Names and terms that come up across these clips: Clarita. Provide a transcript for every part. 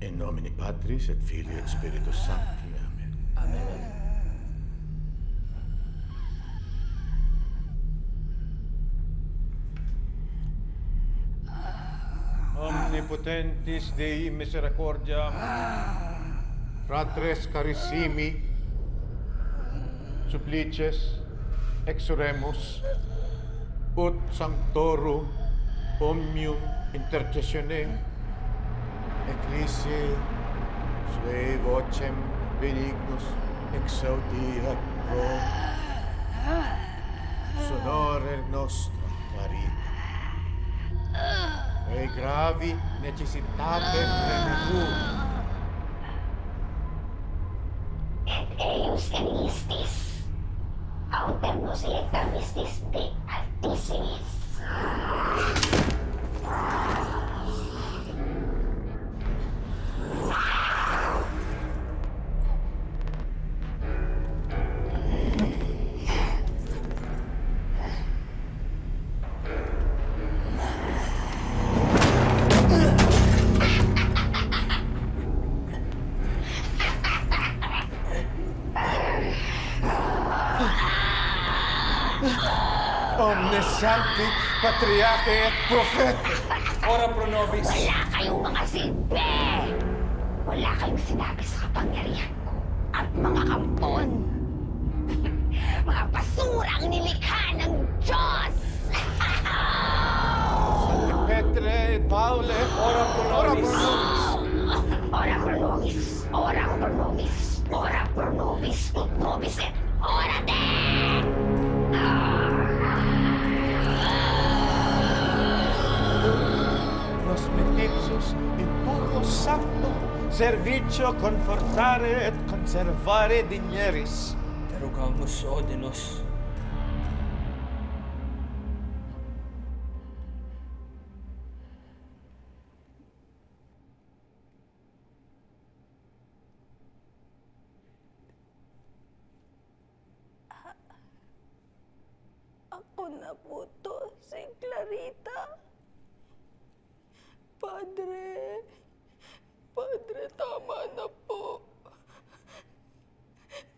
In nomine Patris et Filii et Spiritus Sancti. Amen. Amen. Omnipotentis Dei misericordia, fratres carissimi, supplices exoremus, ut sanctorum omnium intercessione, ecclesiae suae vocem benignus exaudiat pro sonore nostra Clarita, et gravi necessitate premitur. Et eius enistis, autem nos electamistis de altissimis. Santi, Patriarca et Profeta. Ora pro nobis. Wala kayong mga silbi. Wala kayong sinabi sa kapangyarihan ko at mga kampon. Mga basura ang nilikha ng Diyos. Santi Petre et Paule, ora pro nobis. Ora pro nobis. Ora pro nobis. Ora pro nobis. Ut nobis et ora de. Metipsus in tuo santo servicio confortare et conservare digneris. Te rogamus, ode nos. Ako na po to, si Clarita. Padre, Padre, tama na po,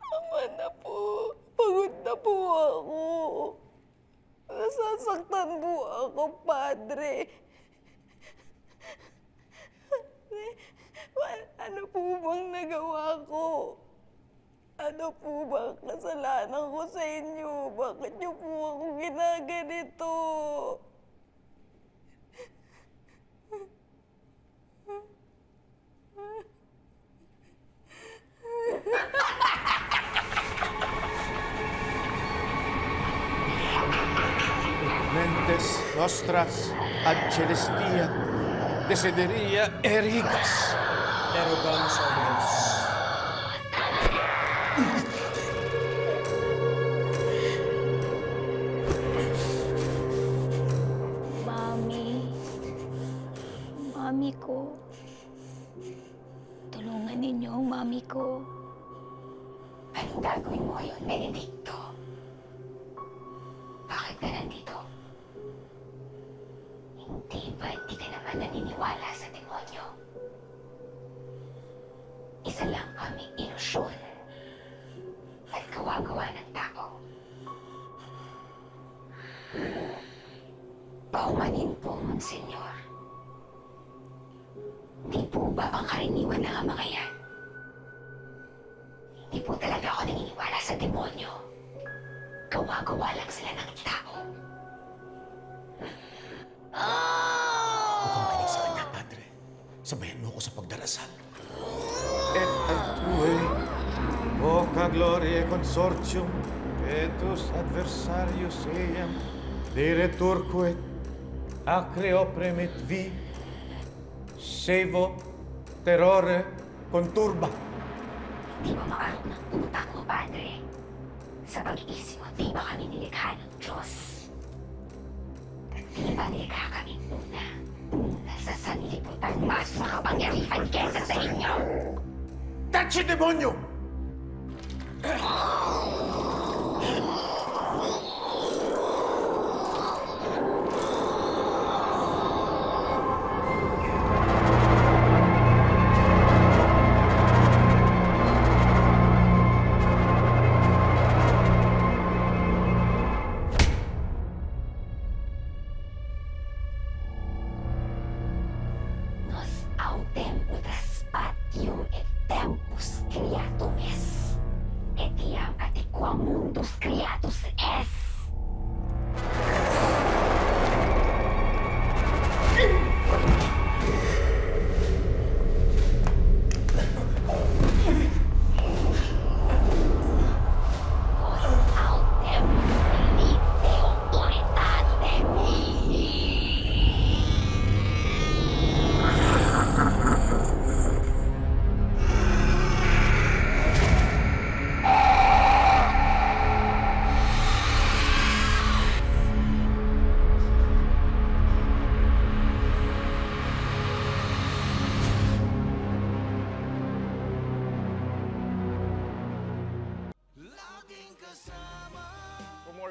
pagod na po ako, nasasaktan po ako, Padre. Ano po bang nagawa ko? Ano po bang kasalanan ko sa inyo? Bakit niyo po ako ginaganito? Mentes nostras ad celestia desideria erigas. Te rogamus, ode nos. Mami ko. Tulungan ninyo ang mami ko. Anong gagawin mo ngayon, Benedicto? Bakit ka nandito? Hindi ba hindi ka naman naniniwala sa demonyo? Isa lang kaming ilusyon at gawa-gawa ng tao. Paumanin po, Monsenyor. Hindi po ba pangkaraniwan na mga yan? Hindi po talaga ako naniniwala sa demonyo. Gawa-gawa lang sila ng tao. Huwag makinig sa kanya, Padre. Sabayan mo ako sa pagdarasal. Et atue, voca gloria consortium, petus adversarius eam, direturque, acreo premit vi, sevo, terrore, conturba. Hindi mo makarap ng utak mo, Padre. Sa pag-iisip mo, di ba kami nilikha ng Diyos? At di ba nilikha kami una sa sanlibutan mas makapangyarihan kesa sa inyo? That's your demonyo! muitos criados és. For more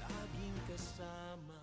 Laging kasama.